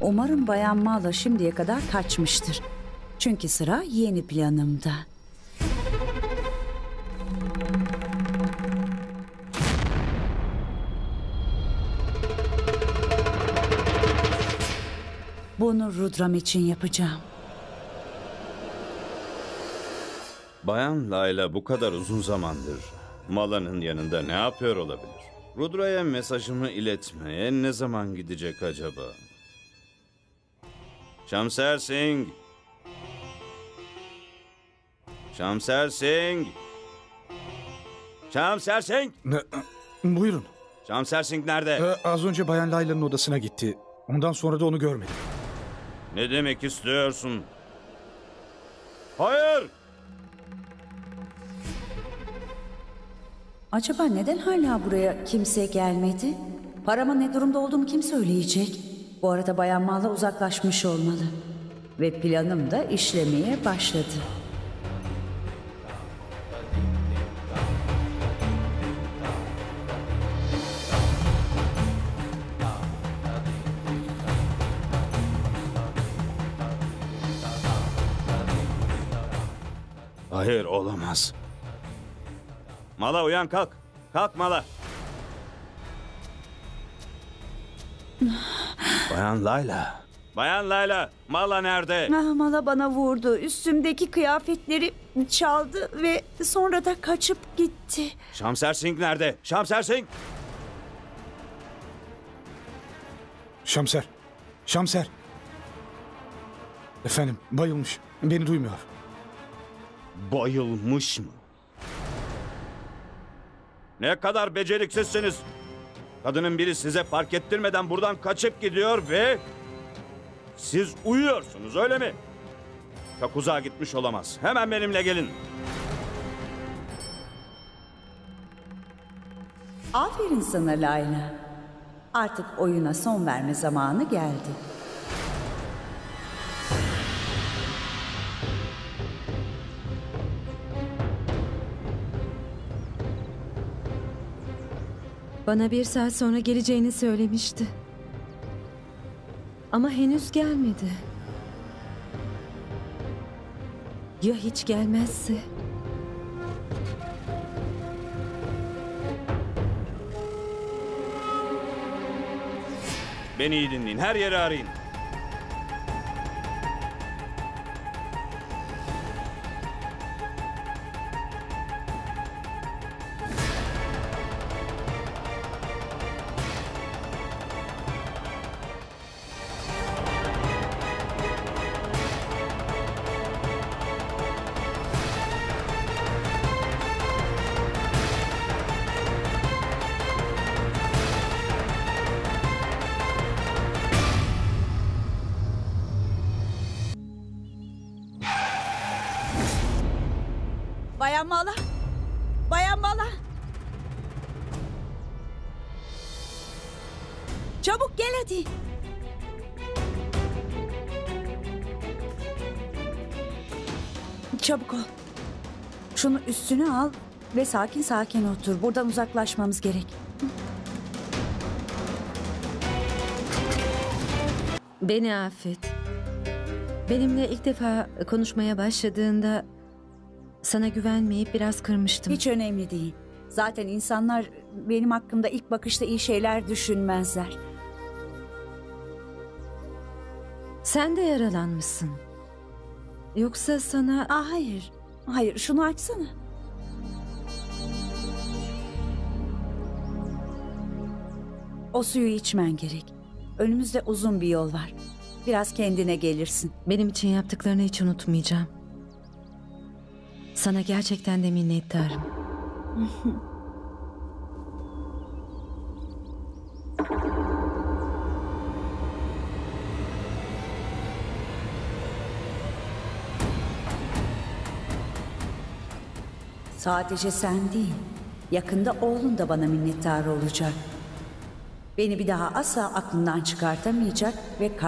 Umarım Bayan Mala şimdiye kadar kaçmıştır. Çünkü sıra yeni planımda. Bunu Rudra'm için yapacağım. Bayan Layla bu kadar uzun zamandır Mala'nın yanında ne yapıyor olabilir? Rudra'ya mesajımı iletmeye ne zaman gidecek acaba? Shamsher Singh! Shamsher Singh! Shamsher Singh! Buyurun. Shamsher Singh nerede? Az önce Bayan Layla'nın odasına gitti. Ondan sonra da onu görmedim. Ne demek istiyorsun? Hayır! Acaba neden hala buraya kimse gelmedi? Parama ne durumda olduğumu kim söyleyecek? Bu arada Bayan Mala uzaklaşmış olmalı. Ve planım da işlemeye başladı. Hayır, olamaz. Mala uyan, kalk. Kalk Mala. Bayan Layla. Bayan Layla, Mala nerede? Mala bana vurdu. Üstümdeki kıyafetleri çaldı ve sonra da kaçıp gitti. Shamsher Singh nerede? Shamsher Singh. Shamsher. Efendim, bayılmış. Beni duymuyor. Bayılmış mı? Ne kadar beceriksizsiniz. Kadının biri size fark ettirmeden buradan kaçıp gidiyor ve siz uyuyorsunuz, öyle mi? Çok uzağa gitmiş olamaz. Hemen benimle gelin. Aferin sana Layla. Artık oyuna son verme zamanı geldi. Bana 1 saat sonra geleceğini söylemişti. Ama henüz gelmedi. Ya hiç gelmezse? Beni iyi dinleyin, her yeri arayın. Bayan Mala. Çabuk gel hadi. Çabuk ol. Şunu üstüne al ve sakin sakin otur. Buradan uzaklaşmamız gerek. Beni affet. Benimle ilk defa konuşmaya başladığında sana güvenmeyip biraz kırmıştım. Hiç önemli değil. Zaten insanlar benim hakkımda ilk bakışta iyi şeyler düşünmezler. Sen de yaralanmışsın. Yoksa sana... Hayır. Hayır, şunu açsana. O suyu içmen gerek. Önümüzde uzun bir yol var. Biraz kendine gelirsin. Benim için yaptıklarını hiç unutmayacağım. Sana gerçekten de minnettarım. Sadece sen değil, yakında oğlun da bana minnettar olacak. Beni bir daha asla aklından çıkartamayacak ve